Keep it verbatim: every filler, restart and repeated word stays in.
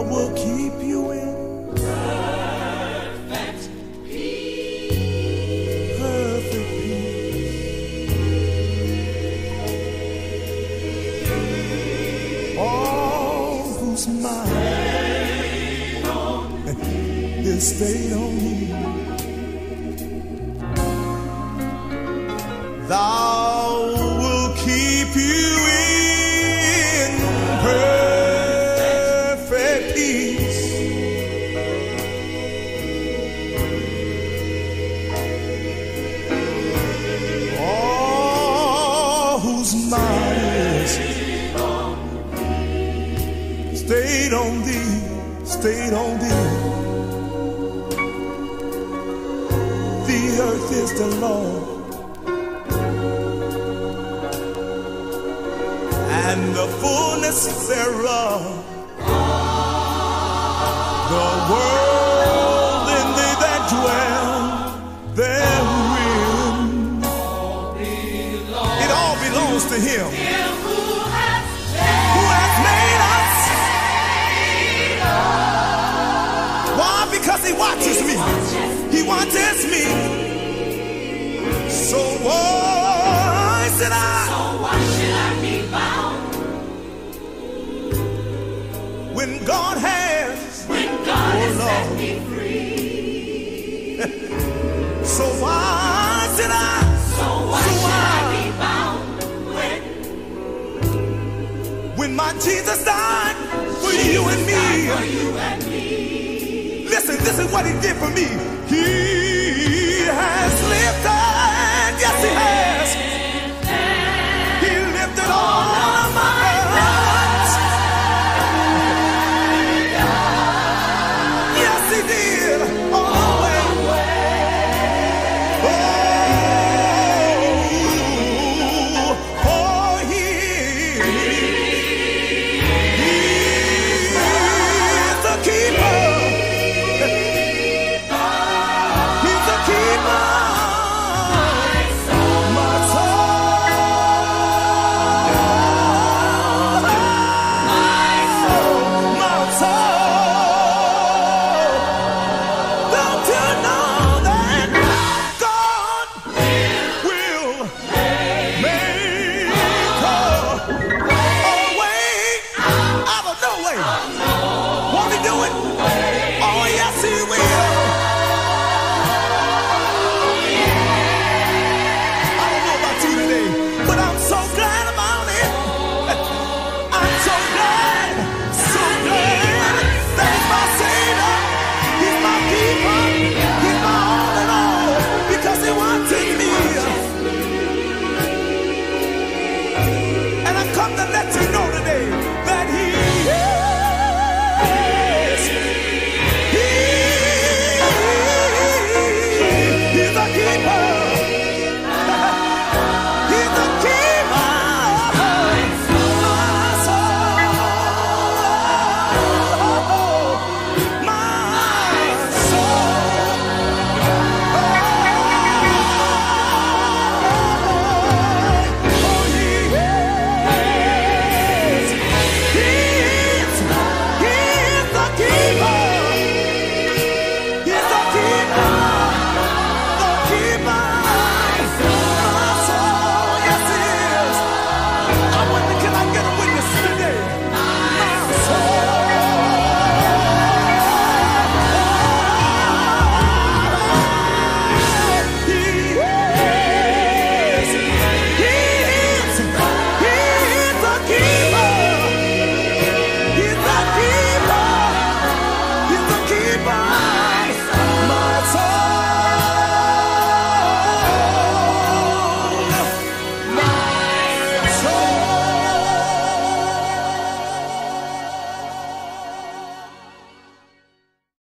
I will keep you in perfect peace. Perfect peace. All whose mind is stayed on me, Thou will keep you in perfect peace. Stayed on thee, stayed on thee. The earth is the Lord, and the fullness thereof, the world and they that dwell therein. It all belongs to Him. Because He watches me. He watches me. So why should I? So why should I be bound? When God has, when God has set me free. So why should I? So why should I be bound? When, when my Jesus died for you and me. This is what He did for me. He